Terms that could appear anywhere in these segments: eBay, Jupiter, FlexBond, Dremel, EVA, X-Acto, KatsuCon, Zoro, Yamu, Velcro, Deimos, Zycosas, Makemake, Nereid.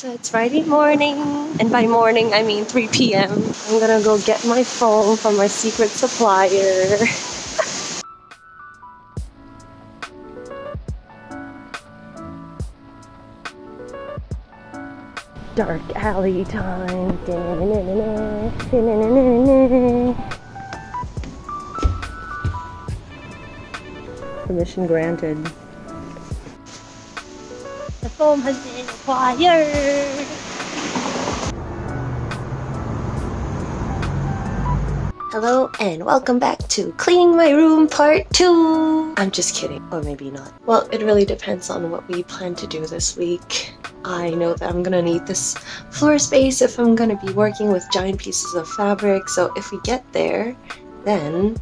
So it's Friday morning, and by morning I mean 3 p.m. I'm gonna go get my phone from my secret supplier. Dark alley time. Permission granted. The foam has been acquired. Hello and welcome back to Cleaning My Room Part 2. I'm just kidding, or maybe not. Well, it really depends on what we plan to do this week. I know that I'm gonna need this floor space if I'm gonna be working with giant pieces of fabric, so if we get there, then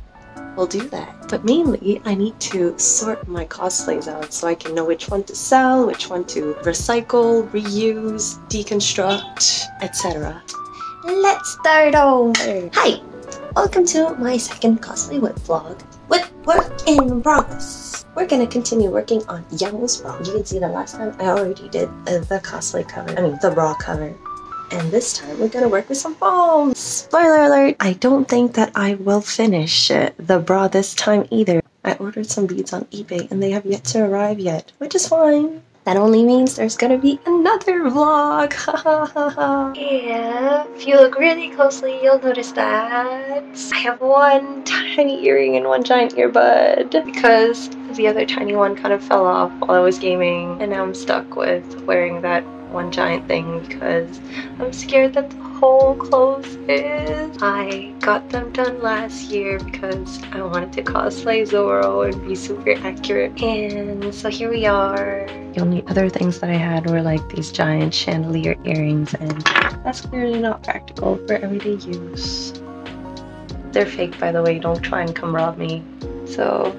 we'll do that. But mainly, I need to sort my cosplays out so I can know which one to sell, which one to recycle, reuse, deconstruct, etc. Let's start over! Hi! Welcome to my second cosplay with vlog, with work in progress. We're gonna continue working on Yamu's bra. You can see that last time I already did the cosplay cover, the bra cover. And this time we're gonna work with some foam. Spoiler alert, I don't think that I will finish the bra this time either. I ordered some beads on eBay and they have yet to arrive yet, which is fine. That only means there's gonna be another vlog. Yeah, if you look really closely, you'll notice that I have one tiny earring and one giant earbud because the other tiny one kind of fell off while I was gaming, and now I'm stuck with wearing that one giant thing because I'm scared that the whole clothes is. I got them done last year because I wanted to cosplay Zoro and be super accurate, and so here we are. The only other things that I had were like these giant chandelier earrings, and that's clearly not practical for everyday use. They're fake, by the way, don't try and come rob me. So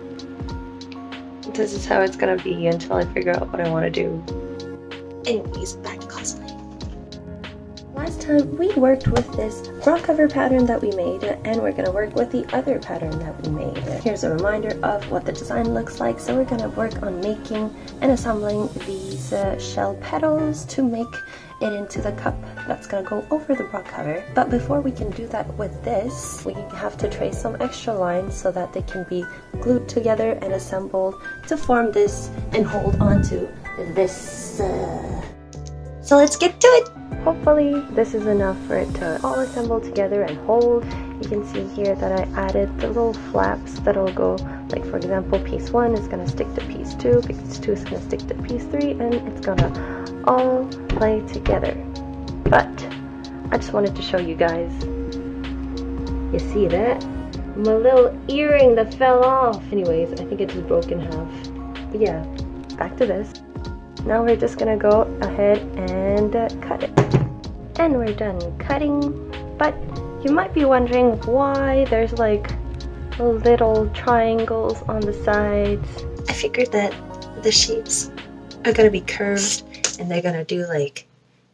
this is how it's gonna be until I figure out what I want to do. Anyways, back to cosplay. Last time we worked with this bra cover pattern that we made, and we're gonna work with the other pattern that we made. Here's a reminder of what the design looks like. So we're gonna work on making and assembling these shell petals to make it into the cup that's gonna go over the bra cover. But before we can do that with this, we have to trace some extra lines so that they can be glued together and assembled to form this and hold onto this. So let's get to it! Hopefully this is enough for it to all assemble together and hold. You can see here that I added the little flaps that'll go, like for example, piece 1 is gonna stick to piece 2, piece 2 is gonna stick to piece 3, and it's gonna all play together. But I just wanted to show you guys. You see that? My little earring that fell off. Anyways, I think it just broke in half. But yeah, back to this. Now we're just gonna go ahead and cut it. And we're done cutting, but you might be wondering why there's like little triangles on the sides. I figured that the shapes are gonna be curved and they're gonna do like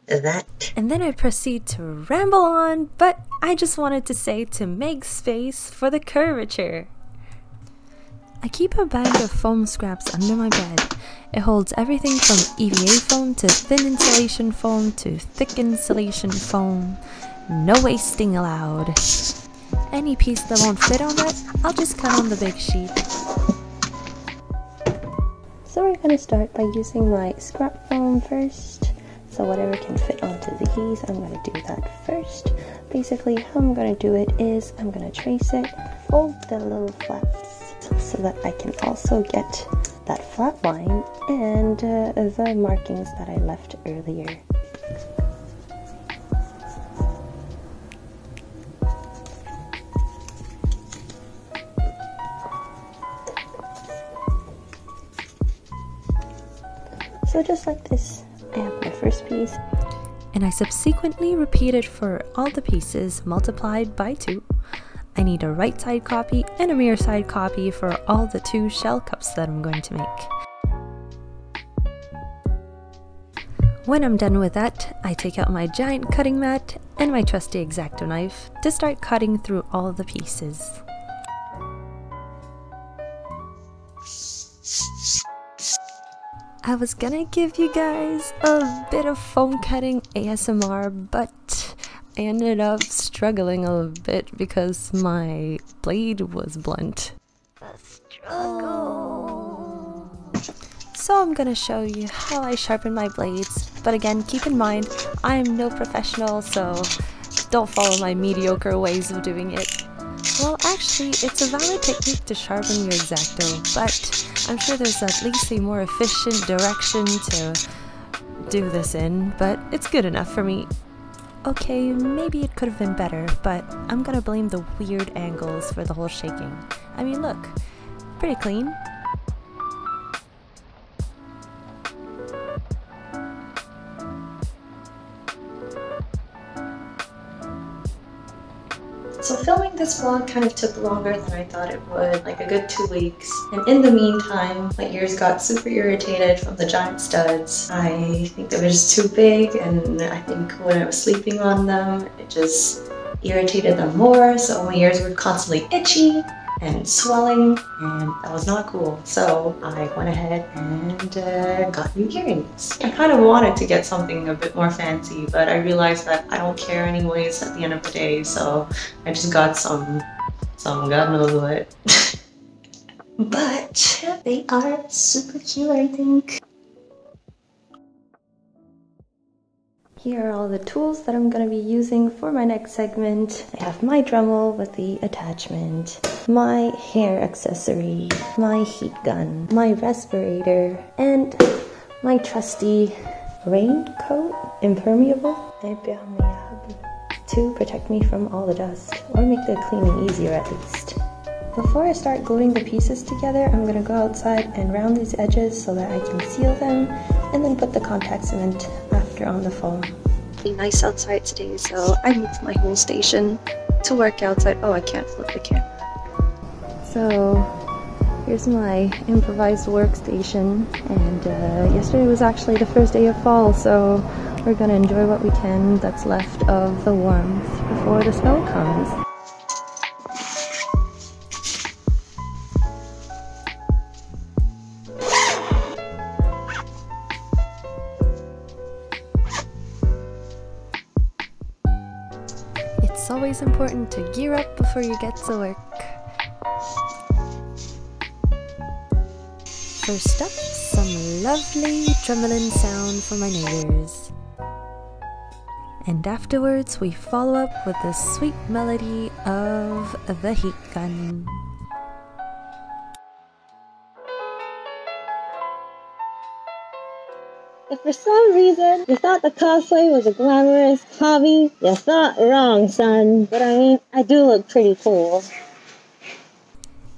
that. And then I proceed to ramble on, but I just wanted to say to make space for the curvature. I keep a bag of foam scraps under my bed. It holds everything from EVA foam to thin insulation foam to thick insulation foam. No wasting allowed. Any piece that won't fit on that, I'll just cut on the big sheet. So we're gonna start by using my scrap foam first. So whatever can fit onto these, I'm gonna do that first. Basically, how I'm gonna do it is I'm gonna trace it, fold the little flaps, so that I can also get that flat line and the markings that I left earlier. So just like this, I have my first piece. And I subsequently repeated for all the pieces multiplied by 2. I need a right side copy and a mirror side copy for all the 2 shell cups that I'm going to make. When I'm done with that, I take out my giant cutting mat and my trusty X-Acto knife to start cutting through all the pieces. I was gonna give you guys a bit of foam cutting ASMR, but I ended up struggling a little bit because my blade was blunt. The struggle. So I'm gonna show you how I sharpen my blades, but again, keep in mind, I am no professional, so don't follow my mediocre ways of doing it. Well, actually, it's a valid technique to sharpen your X-Acto, but I'm sure there's at least a more efficient direction to do this in, but it's good enough for me. Okay, maybe it could have been better, but I'm gonna blame the weird angles for the whole shaking. I mean, look, pretty clean. So filming this vlog kind of took longer than I thought it would, like a good 2 weeks. And in the meantime, my ears got super irritated from the giant studs. I think they were just too big, and I think when I was sleeping on them, it just irritated them more. So my ears were constantly itchy and swelling, and that was not cool. So I went ahead and got new earrings. I kind of wanted to get something a bit more fancy, but I realized that I don't care anyways at the end of the day, so I just got some god knows what. But they are super cute, I think. Here are all the tools that I'm going to be using for my next segment. I have my Dremel with the attachment, my hair accessory, my heat gun, my respirator, and my trusty raincoat, impermeable, to protect me from all the dust, or make the cleaning easier at least. Before I start gluing the pieces together, I'm going to go outside and round these edges so that I can seal them, and then put the contact cement on the phone. It's nice outside today, so I moved my whole station to work outside. Oh, I can't flip the camera. So here's my improvised workstation, and yesterday was actually the first day of fall, so we're gonna enjoy what we can that's left of the warmth before the snow comes. It's always important to gear up before you get to work. First up, some lovely Dremelin sound for my neighbors. And afterwards we follow up with the sweet melody of the heat gun. If for some reason you thought the cosplay was a glamorous hobby, you thought wrong, son. But I mean, I do look pretty cool.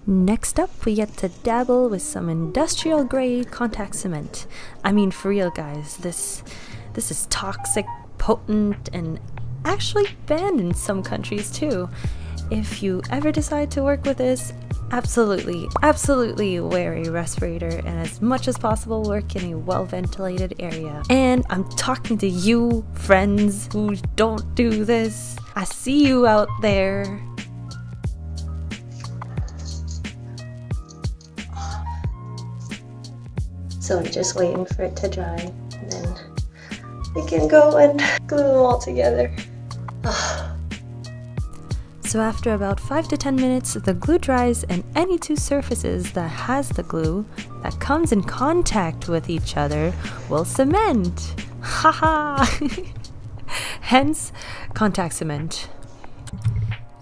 Next up, we get to dabble with some industrial grade contact cement. I mean, for real guys, this is toxic, potent, and actually banned in some countries too. If you ever decide to work with this, absolutely wear a respirator, and as much as possible work in a well-ventilated area. And I'm talking to you, friends, who don't do this. I see you out there. So I'm just waiting for it to dry, and then we can go and glue them all together. So after about 5 to 10 minutes, the glue dries, and any two surfaces that has the glue that comes in contact with each other will cement. Haha! Hence, contact cement.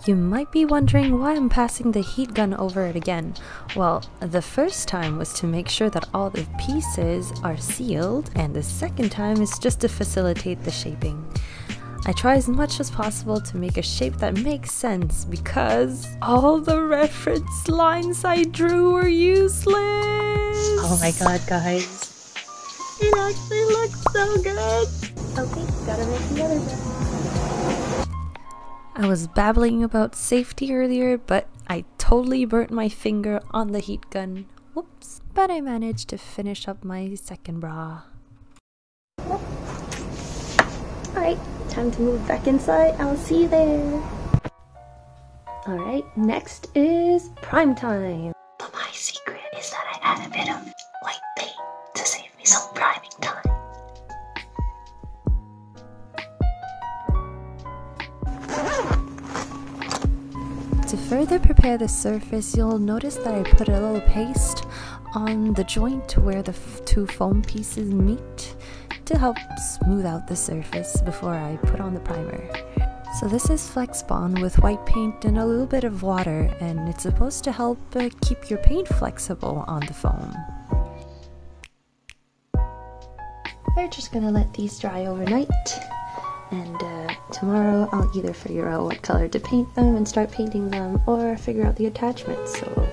You might be wondering why I'm passing the heat gun over it again. Well, the first time was to make sure that all the pieces are sealed, and the second time is just to facilitate the shaping. I try as much as possible to make a shape that makes sense, because all the reference lines I drew were useless! Oh my god, guys. It actually looks so good! Okay, gotta make the other one. I was babbling about safety earlier, but I totally burnt my finger on the heat gun. Whoops. But I managed to finish up my second bra. Alright. Time to move back inside. I'll see you there. Alright, next is prime time. But my secret is that I add a bit of white paint to save me some To further prepare the surface, you'll notice that I put a little paste on the joint where the two foam pieces meet to help smooth out the surface before I put on the primer. So this is FlexBond with white paint and a little bit of water, and it's supposed to help keep your paint flexible on the foam. We're just gonna let these dry overnight, and tomorrow I'll either figure out what color to paint them and start painting them, or figure out the attachments. So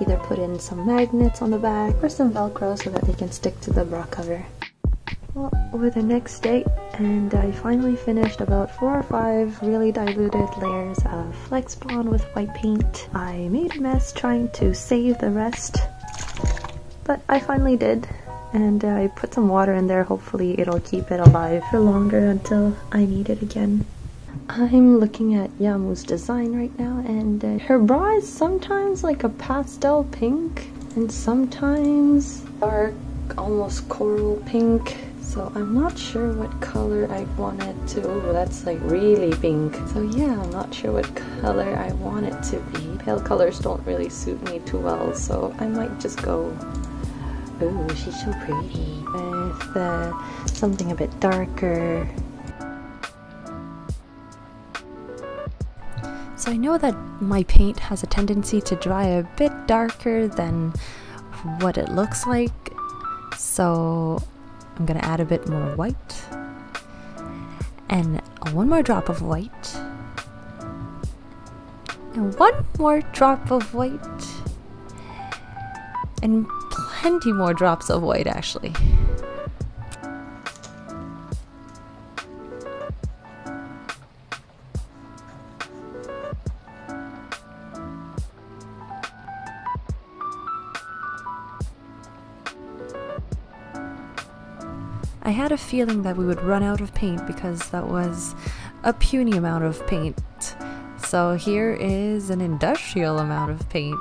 either put in some magnets on the back or some Velcro so that they can stick to the bra cover. Well, over the next day, and I finally finished about 4 or 5 really diluted layers of FlexBond with white paint. I made a mess trying to save the rest, but I finally did. And I put some water in there, hopefully it'll keep it alive for longer until I need it again. I'm looking at Yamu's design right now, and her bra is sometimes like a pastel pink and sometimes dark, almost coral pink. So I'm not sure what color I want it to... Oh, that's like really pink. So yeah, I'm not sure what color I want it to be. Pale colors don't really suit me too well, so I might just go... Ooh, she's so pretty. With something a bit darker. So I know that my paint has a tendency to dry a bit darker than what it looks like, so I'm gonna add a bit more white and one more drop of white and one more drop of white and plenty more drops of white, actually. I had a feeling that we would run out of paint because that was a puny amount of paint. So here is an industrial amount of paint.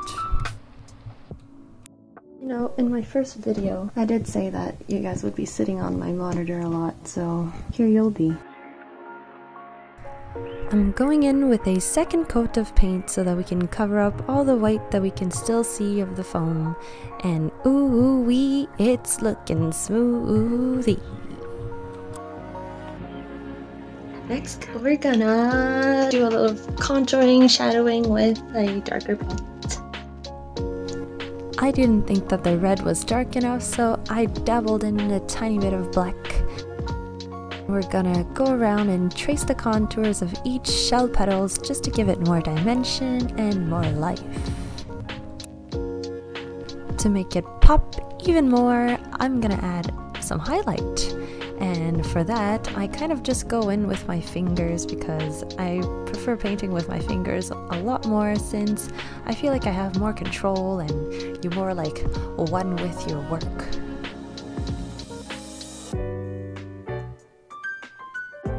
You know, in my first video, I did say that you guys would be sitting on my monitor a lot, so here you'll be. I'm going in with a second coat of paint so that we can cover up all the white that we can still see of the foam. And ooh-wee, it's looking smoothie. Next, we're gonna do a little contouring, shadowing with a darker paint. I didn't think that the red was dark enough, so I dabbled in a tiny bit of black. We're gonna go around and trace the contours of each shell petals just to give it more dimension and more life. To make it pop even more, I'm gonna add some highlight. And for that, I kind of just go in with my fingers because I prefer painting with my fingers a lot more, since I feel like I have more control and you're more like one with your work.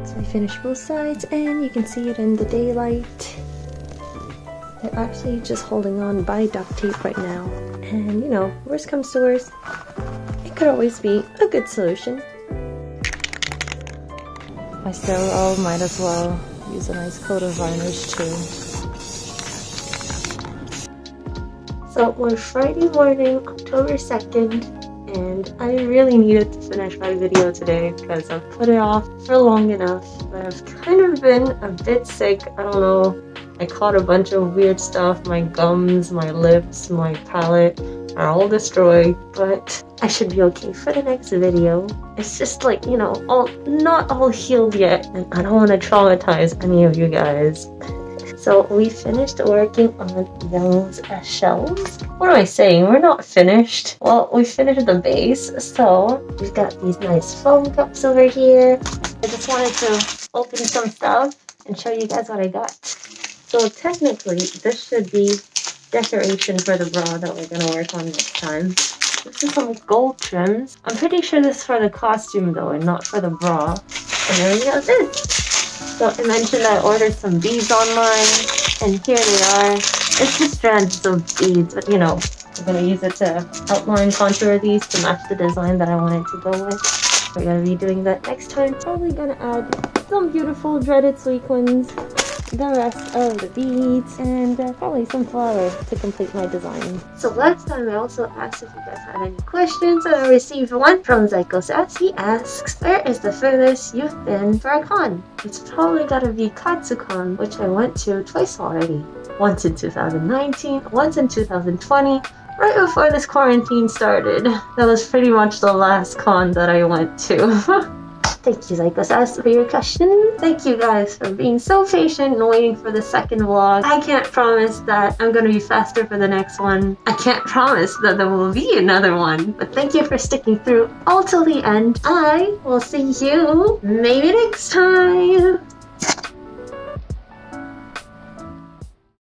So I finished both sides, and you can see it in the daylight. They're actually just holding on by duct tape right now. And you know, worst comes to worst, it could always be a good solution. I still might as well use a nice coat of varnish too. So we're Friday morning, October 2nd, and I really needed to finish my video today because I've put it off for long enough. But I've kind of been a bit sick, I don't know. I caught a bunch of weird stuff. My gums, my lips, my palate are all destroyed, but I should be okay for the next video. It's just like, you know, not all healed yet, and I don't want to traumatize any of you guys. So we finished working on those shells. What am I saying? We're not finished. Well, we finished the base, so we've got these nice foam cups over here. I just wanted to open some stuff and show you guys what I got. So technically, this should be decoration for the bra that we're gonna work on next time. This is some gold trims. I'm pretty sure this is for the costume though, and not for the bra. And there we go, this. So I mentioned I ordered some beads online, and here they are. It's just strands of beads, but you know, I'm gonna use it to outline, contour these to match the design that I wanted to go with. We're gonna be doing that next time. Probably gonna add some beautiful dreaded sequins the rest of the beads and probably some flowers to complete my design. So last time I also asked if you guys had any questions, and I received one from Zycosas. He asks, where is the furthest you've been for a con? It's probably gotta be KatsuCon, which I went to twice already. Once in 2019, once in 2020, right before this quarantine started. That was pretty much the last con that I went to. Thank you, Zycosas, for your question. Thank you guys for being so patient and waiting for the second vlog. I can't promise that I'm going to be faster for the next one. I can't promise that there will be another one. But thank you for sticking through all till the end. I will see you maybe next time.